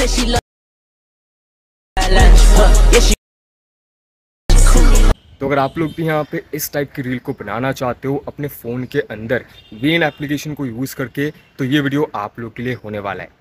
said she loves. तो अगर आप लोग भी यहाँ पे इस टाइप की रील को बनाना चाहते हो अपने फ़ोन के अंदर VN एप्लीकेशन को यूज़ करके, तो ये वीडियो आप लोग के लिए होने वाला है।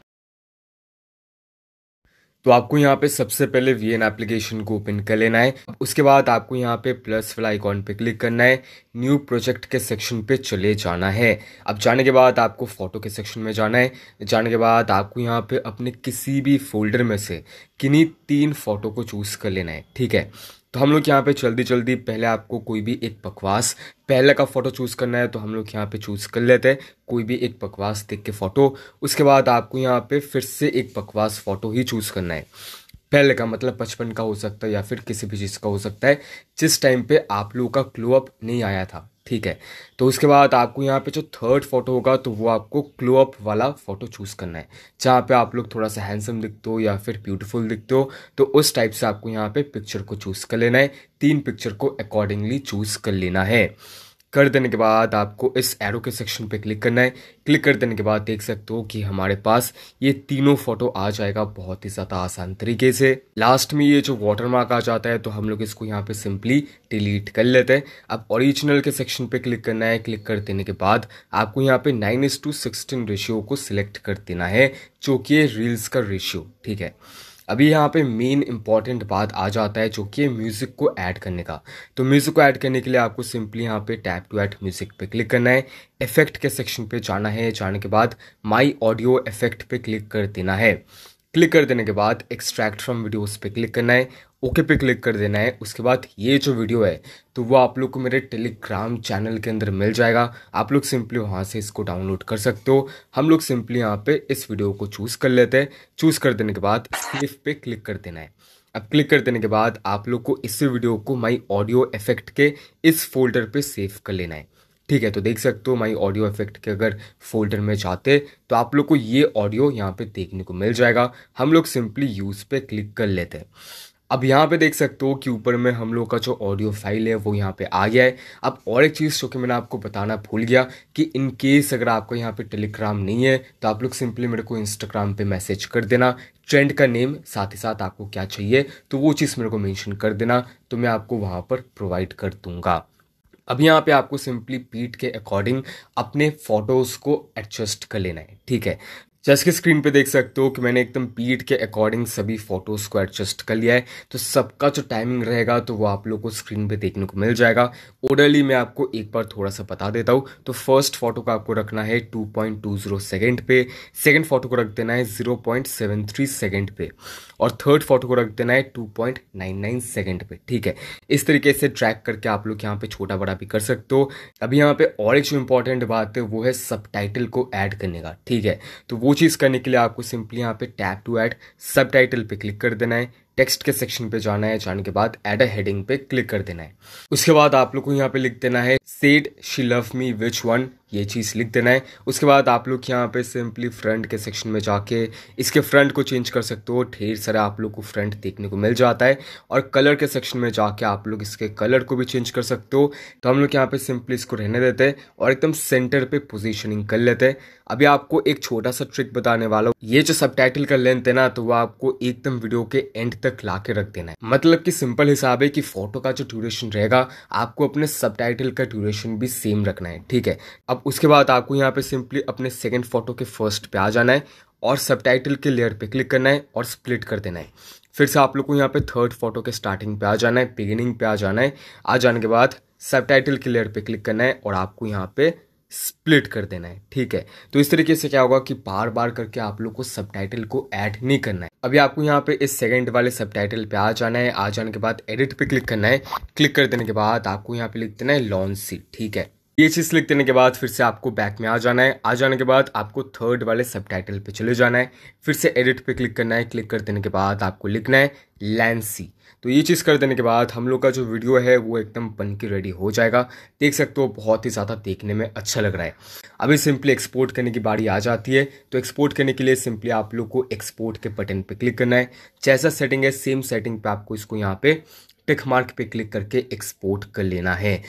तो आपको यहाँ पे सबसे पहले VN एप्लीकेशन को ओपन कर लेना है। उसके बाद आपको यहाँ पे प्लस वाला आइकॉन पे क्लिक करना है, न्यू प्रोजेक्ट के सेक्शन पे चले जाना है। अब जाने के बाद आपको फोटो के सेक्शन में जाना है। जाने के बाद आपको यहाँ पे अपने किसी भी फोल्डर में से किन्हीं तीन फोटो को चूज़ कर लेना है, ठीक है। तो हम लोग यहाँ पे जल्दी पहले आपको कोई भी एक बकवास पहले का फ़ोटो चूज़ करना है, तो हम लोग यहाँ पे चूज़ कर लेते हैं कोई भी एक बकवास देख के फ़ोटो। उसके बाद आपको यहाँ पे फिर से एक बकवास फ़ोटो ही चूज़ करना है, पहले का मतलब 55 का हो सकता है या फिर किसी भी चीज़ का हो सकता है जिस टाइम पे आप लोगों का ग्लो अप नहीं आया था, ठीक है। तो उसके बाद आपको यहाँ पे जो थर्ड फोटो होगा तो वो आपको ग्लो अप वाला फ़ोटो चूज़ करना है, जहाँ पे आप लोग थोड़ा सा हैंडसम दिखते हो या फिर ब्यूटीफुल दिखते हो। तो उस टाइप से आपको यहाँ पे पिक्चर को चूज़ कर लेना है, तीन पिक्चर को अकॉर्डिंगली चूज़ कर लेना है। कर देने के बाद आपको इस एरो के सेक्शन पे क्लिक करना है। क्लिक कर देने के बाद देख सकते हो कि हमारे पास ये तीनों फोटो आ जाएगा बहुत ही ज़्यादा आसान तरीके से। लास्ट में ये जो वाटरमार्क आ जाता है तो हम लोग इसको यहाँ पे सिंपली डिलीट कर लेते हैं। अब ओरिजिनल के सेक्शन पे क्लिक करना है। क्लिक कर देने के बाद आपको यहाँ पे 9:16 रेशियो को सिलेक्ट कर देना है, जो कि रील्स का रेशियो, ठीक है। अभी यहाँ पे मेन इंपॉर्टेंट बात आ जाता है जो कि म्यूज़िक को ऐड करने का। तो म्यूज़िक को ऐड करने के लिए आपको सिंपली यहाँ पे टैप टू ऐड म्यूज़िक पे क्लिक करना है, इफेक्ट के सेक्शन पे जाना है। जाने के बाद माय ऑडियो इफेक्ट पे क्लिक कर देना है। क्लिक कर देने के बाद एक्सट्रैक्ट फ्रॉम वीडियोस पे क्लिक करना है, ओके पे क्लिक कर देना है। उसके बाद ये जो वीडियो है तो वो आप लोग को मेरे टेलीग्राम चैनल के अंदर मिल जाएगा, आप लोग सिंपली वहाँ से इसको डाउनलोड कर सकते हो। हम लोग सिंपली यहाँ पे इस वीडियो को चूज़ कर लेते हैं। चूज़ कर देने के बाद सेव पे क्लिक कर देना है। अब क्लिक कर देने के बाद आप लोग को इस वीडियो को माई ऑडियो इफेक्ट के इस फोल्डर पर सेव कर लेना है, ठीक है। तो देख सकते हो माई ऑडियो इफेक्ट के अगर फोल्डर में जाते तो आप लोग को ये ऑडियो यहाँ पे देखने को मिल जाएगा। हम लोग सिंपली यूज़ पे क्लिक कर लेते हैं। अब यहाँ पे देख सकते हो कि ऊपर में हम लोग का जो ऑडियो फाइल है वो यहाँ पे आ गया है। अब और एक चीज़ जो कि मैंने आपको बताना भूल गया कि इन केस अगर आपको यहाँ पे टेलीग्राम नहीं है तो आप लोग सिंपली मेरे को इंस्टाग्राम पे मैसेज कर देना, ट्रेंड का नेम साथ ही साथ आपको क्या चाहिए तो वो चीज़ मेरे को मेंशन कर देना, तो मैं आपको वहाँ पर प्रोवाइड कर दूँगा। अब यहाँ पे आपको सिंपली पीठ के अकॉर्डिंग अपने फ़ोटोज़ को एडजस्ट कर लेना है, ठीक है। जैसे कि स्क्रीन पे देख सकते हो कि मैंने एकदम पीठ के अकॉर्डिंग सभी फ़ोटोज़ को एडजस्ट कर लिया है। तो सबका जो टाइमिंग रहेगा तो वो आप लोग को स्क्रीन पे देखने को मिल जाएगा। ऑर्डरली मैं आपको एक बार थोड़ा सा बता देता हूँ। तो फर्स्ट फोटो का आपको रखना है 2.20 सेकेंड पे, सेकेंड फोटो को रख देना है 0.73 सेकेंड पे और थर्ड फोटो को रख देना है 2.99 सेकेंड पे, ठीक है। इस तरीके से ट्रैक करके आप लोग यहाँ पे छोटा बड़ा भी कर सकते हो। अभी यहाँ पे और एक जो इम्पॉर्टेंट बात है वो है सबटाइटल को ऐड करने का, ठीक है। तो वो चीज़ करने के लिए आपको सिंपली यहाँ पे टैप टू ऐड सबटाइटल पे क्लिक कर देना है, टेक्स्ट के सेक्शन पे जाना है। जाने के बाद एड अ हेडिंग पे क्लिक कर देना है। उसके बाद आप लोग को यहाँ पे लिख देना है said she love me which one, ये चीज़ लिख देना है। उसके बाद आप लोग यहाँ पे सिंपली फ्रंट के सेक्शन में जाके इसके फ्रंट को चेंज कर सकते हो, ढेर सारा आप लोग को फ्रंट देखने को मिल जाता है। और कलर के सेक्शन में जाके आप लोग इसके कलर को भी चेंज कर सकते हो। तो हम लोग यहाँ पे सिंपली इसको रहने देते हैं और एकदम सेंटर पे पोजिशनिंग कर लेते हैं। अभी आपको एक छोटा सा ट्रिक बताने वाला हूँ। ये जो सबटाइटल का लेंथ है ना तो वो आपको एकदम वीडियो के एंड तक ला के रख देना है। मतलब कि सिंपल हिसाब है कि फोटो का जो ड्यूरेशन रहेगा आपको अपने सबटाइटल का ड्यूरेशन भी सेम रखना है, ठीक है। उसके बाद आपको यहाँ पे सिंपली अपने सेकंड फोटो के फर्स्ट पे आ जाना है और सबटाइटल के लेयर पे क्लिक करना है और स्प्लिट कर देना है। फिर से आप लोग को यहाँ पे थर्ड फोटो के स्टार्टिंग पे आ जाना है, बिगिनिंग पे आ जाना है। आ जाने के बाद सबटाइटल के लेयर पे क्लिक करना है और आपको यहाँ पे स्प्लिट कर देना है, ठीक है। तो इस तरीके से क्या होगा कि बार बार करके आप लोग को सबटाइटल को ऐड नहीं करना है। अभी आपको यहाँ पे इस सेकंड वाले सबटाइटल पे आ जाना है। आ जाने के बाद एडिट पे क्लिक करना है। क्लिक कर देने के बाद आपको यहाँ पे लिख देना है लॉन्सी, ठीक है। ये चीज़ लिख देने के बाद फिर से आपको बैक में आ जाना है। आ जाने के बाद आपको थर्ड वाले सबटाइटल पे चले जाना है, फिर से एडिट पे क्लिक करना है। क्लिक कर देने के बाद आपको लिखना है लांसी। तो ये चीज़ कर देने के बाद हम लोग का जो वीडियो है वो एकदम बन के रेडी हो जाएगा। देख सकते हो बहुत ही ज़्यादा देखने में अच्छा लग रहा है। अभी सिंपली एक्सपोर्ट करने की बारी आ जाती है। तो एक्सपोर्ट करने के लिए सिंपली आप लोग को एक्सपोर्ट के बटन पे क्लिक करना है। जैसा सेटिंग है सेम सेटिंग पे आपको इसको यहाँ पे टिक मार्क पे क्लिक करके एक्सपोर्ट कर लेना है।